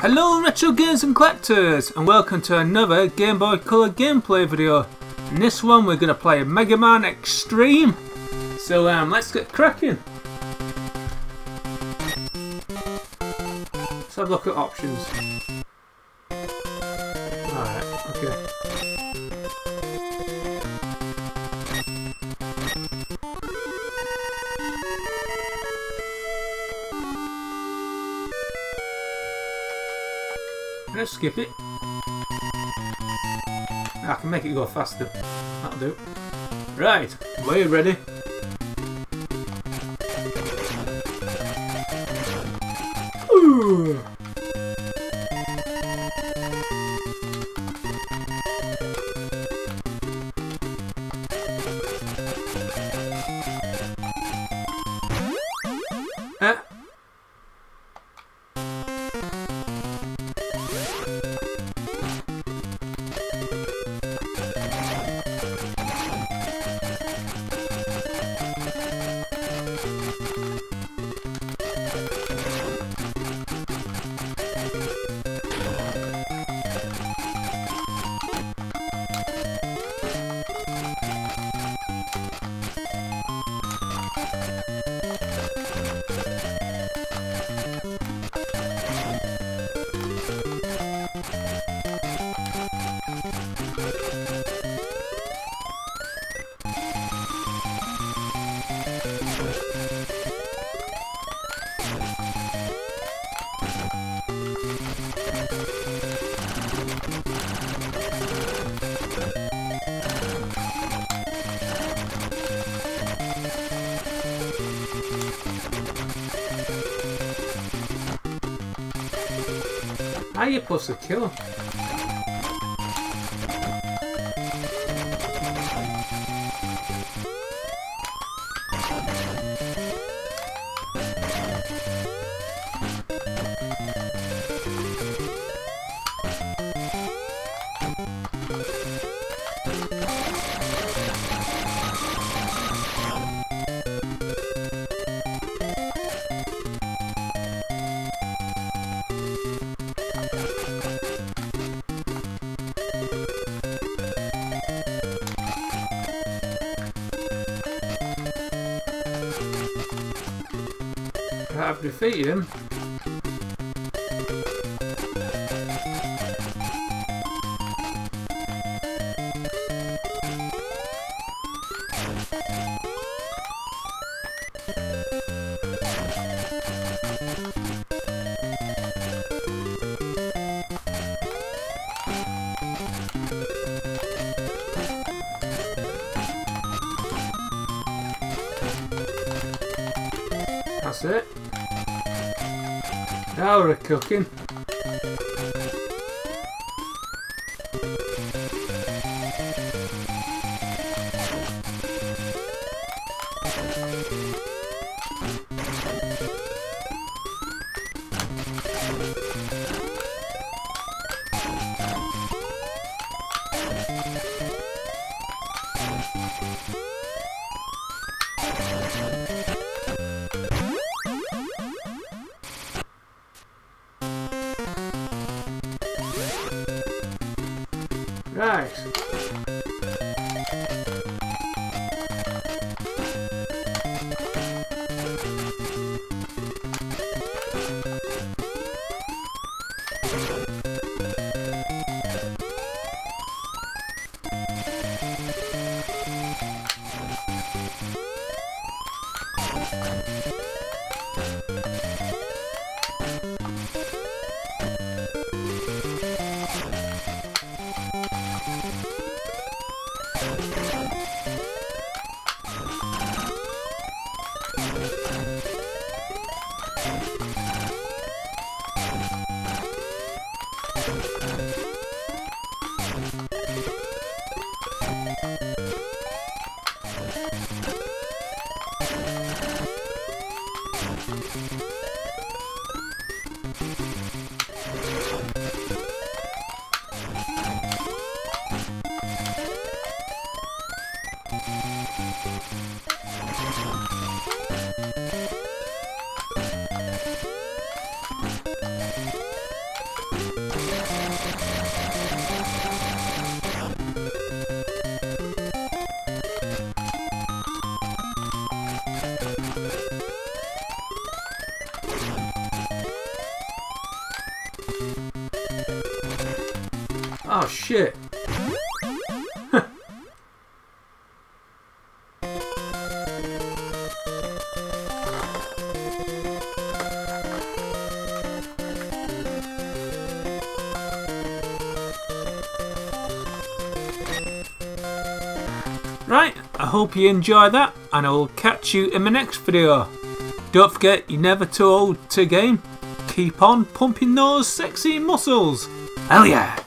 Hello retro gamers and collectors, and welcome to another Game Boy Color gameplay video. In this one we're going to play Mega Man Xtreme. So let's get cracking. Let's have a look at options. Alright, okay. Let's skip it. I can make it go faster. That'll do. Right, we're ready. Ooh. How are you supposed to kill him? I've defeated him. That's it. Now we're cooking. Right. Oh shit. Right, I hope you enjoy that, and I will catch you in my next video. Don't forget, you're never too old to game. Keep on pumping those sexy muscles. Hell yeah!